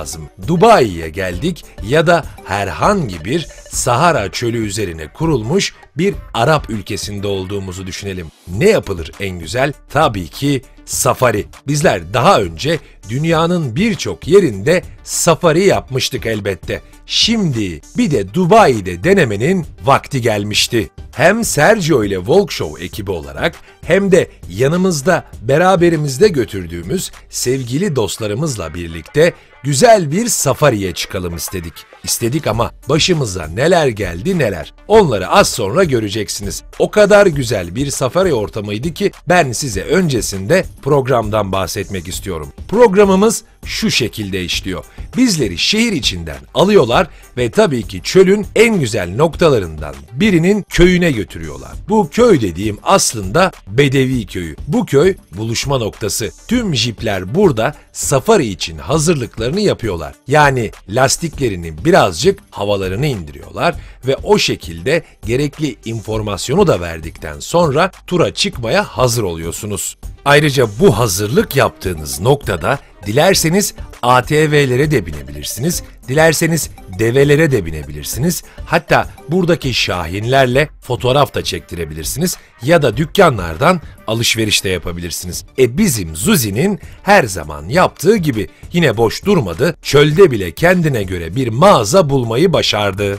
lazım. Dubai'ye geldik ya da herhangi bir Sahara çölü üzerine kurulmuş bir Arap ülkesinde olduğumuzu düşünelim. Ne yapılır en güzel? Tabii ki safari. Bizler daha önce dünyanın birçok yerinde safari yapmıştık elbette. Şimdi bir de Dubai'de denemenin vakti gelmişti. Hem Sergio ile Walkshow ekibi olarak hem de yanımızda beraberimizde götürdüğümüz sevgili dostlarımızla birlikte güzel bir safariye çıkalım istedik. İstedik ama başımıza neler geldi neler. Onları az sonra göreceksiniz. O kadar güzel bir safari ortamıydı ki ben size öncesinde programdan bahsetmek istiyorum. Programımız şu şekilde işliyor. Bizleri şehir içinden alıyorlar ve tabii ki çölün en güzel noktalarından birinin köyüne götürüyorlar. Bu köy dediğim aslında Bedevi Köyü. Bu köy buluşma noktası. Tüm jipler burada safari için hazırlıklarını yapıyorlar. Yani lastiklerini birazcık havalarını indiriyorlar ve o şekilde gerekli informasyonu da verdikten sonra tura çıkmaya hazır oluyorsunuz. Ayrıca bu hazırlık yaptığınız noktada dilerseniz ATV'lere de binebilirsiniz, dilerseniz develere de binebilirsiniz, hatta buradaki şahinlerle fotoğraf da çektirebilirsiniz ya da dükkanlardan alışveriş de yapabilirsiniz. Bizim Zuzi'nin her zaman yaptığı gibi yine boş durmadı, çölde bile kendine göre bir mağaza bulmayı başardı.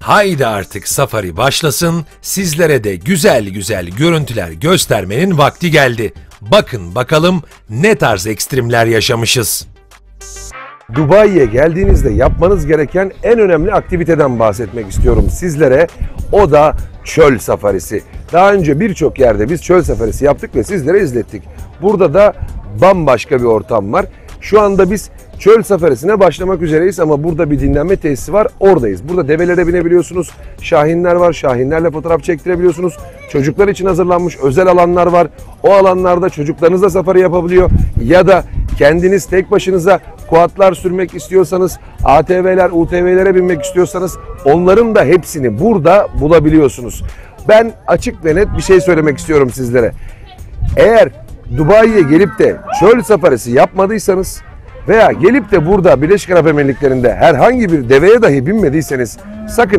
Haydi artık safari başlasın, sizlere de güzel güzel görüntüler göstermenin vakti geldi. Bakın bakalım ne tarz ekstremler yaşamışız. Dubai'ye geldiğinizde yapmanız gereken en önemli aktiviteden bahsetmek istiyorum sizlere. O da çöl safarisi. Daha önce birçok yerde biz çöl safarisi yaptık ve sizlere izlettik. Burada da bambaşka bir ortam var. Şu anda biz çöl safarisine başlamak üzereyiz ama burada bir dinlenme tesisi var, oradayız. Burada develere binebiliyorsunuz, şahinler var, şahinlerle fotoğraf çektirebiliyorsunuz. Çocuklar için hazırlanmış özel alanlar var. O alanlarda çocuklarınızla safari yapabiliyor ya da kendiniz tek başınıza kuatlar sürmek istiyorsanız, ATV'ler, UTV'lere binmek istiyorsanız onların da hepsini burada bulabiliyorsunuz. Ben açık ve net bir şey söylemek istiyorum sizlere. Eğer Dubai'ye gelip de çöl safarisi yapmadıysanız veya gelip de burada Birleşik Arap Emirlikleri'nde herhangi bir deveye dahi binmediyseniz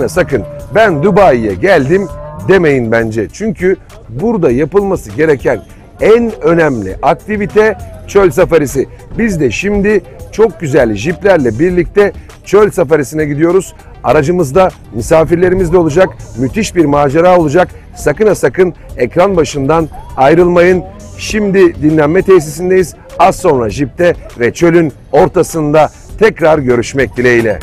sakın ben Dubai'ye geldim demeyin bence. Çünkü burada yapılması gereken en önemli aktivite çöl safarisi. Biz de şimdi çok güzel jiplerle birlikte çöl safarisine gidiyoruz. Aracımızda misafirlerimiz de olacak. Müthiş bir macera olacak. Sakın ekran başından ayrılmayın. Şimdi dinlenme tesisindeyiz. Az sonra jipte ve çölün ortasında tekrar görüşmek dileğiyle.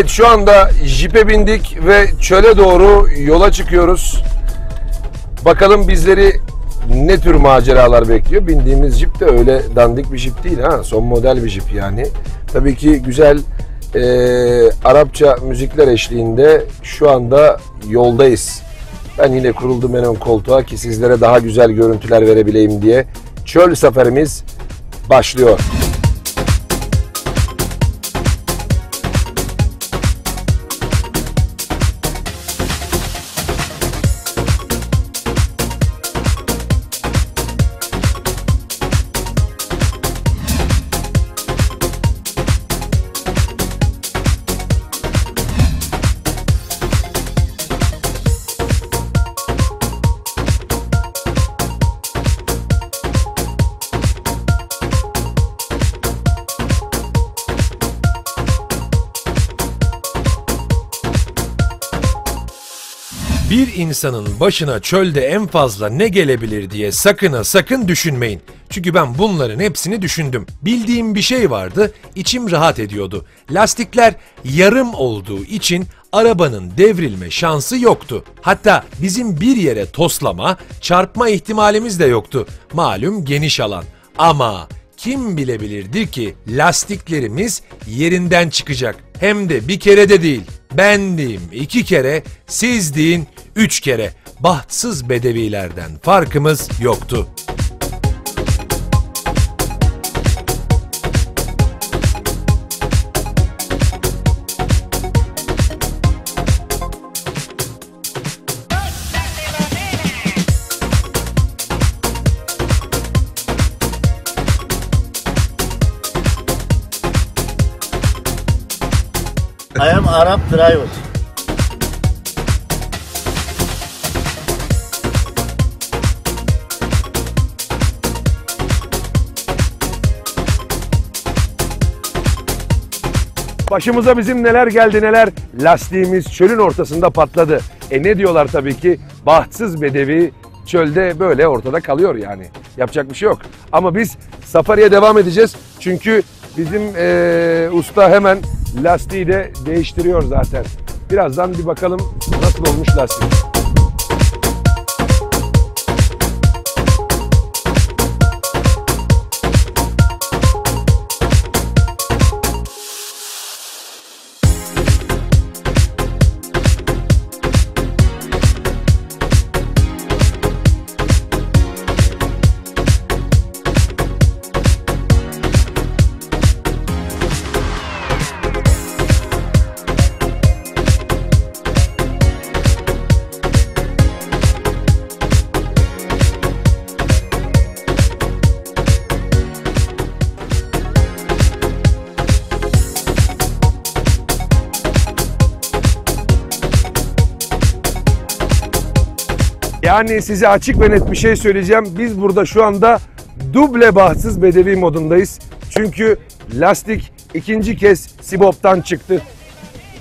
Evet, şu anda jipe bindik ve çöle doğru yola çıkıyoruz. Bakalım bizleri ne tür maceralar bekliyor. Bindiğimiz jip de öyle dandik bir jip değil, ha, son model bir jip yani. Tabii ki güzel Arapça müzikler eşliğinde şu anda yoldayız. Ben yine kuruldum en ön koltuğa ki sizlere daha güzel görüntüler verebileyim diye. Çöl safarimiz başlıyor. Bir insanın başına çölde en fazla ne gelebilir diye sakın düşünmeyin. Çünkü ben bunların hepsini düşündüm. Bildiğim bir şey vardı, içim rahat ediyordu. Lastikler yarım olduğu için arabanın devrilme şansı yoktu. Hatta bizim bir yere toslama, çarpma ihtimalimiz de yoktu. Malum geniş alan. Ama kim bilebilirdi ki lastiklerimiz yerinden çıkacak. Hem de bir kere de değil. Ben diyeyim 2 kere, siz deyin 3 kere. Bahtsız bedevilerden farkımız yoktu. I am Arab driver. Başımıza bizim neler geldi neler. Lastiğimiz çölün ortasında patladı. Ne diyorlar tabii ki? Bahtsız bedevi çölde böyle ortada kalıyor yani. Yapacak bir şey yok. Ama biz safariye devam edeceğiz. Çünkü bizim usta hemen lastiği de değiştiriyor zaten. Birazdan bir bakalım nasıl olmuş lastik. Yani size açık ve net bir şey söyleyeceğim. Biz burada şu anda duble bahtsız bedevi modundayız. Çünkü lastik 2. kez siboptan çıktı.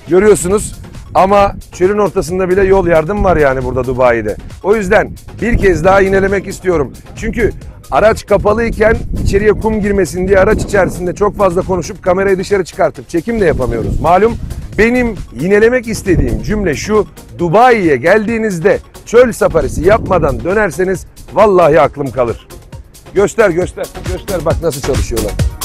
Görüyorsunuz ama çölün ortasında bile yol yardım var yani burada Dubai'de. O yüzden bir kez daha yinelemek istiyorum. Çünkü araç kapalıyken içeriye kum girmesin diye araç içerisinde çok fazla konuşup kamerayı dışarı çıkartıp çekim de yapamıyoruz. Malum benim yinelemek istediğim cümle şu: Dubai'ye geldiğinizde çöl safarisi yapmadan dönerseniz vallahi aklım kalır. Göster bak nasıl çalışıyorlar.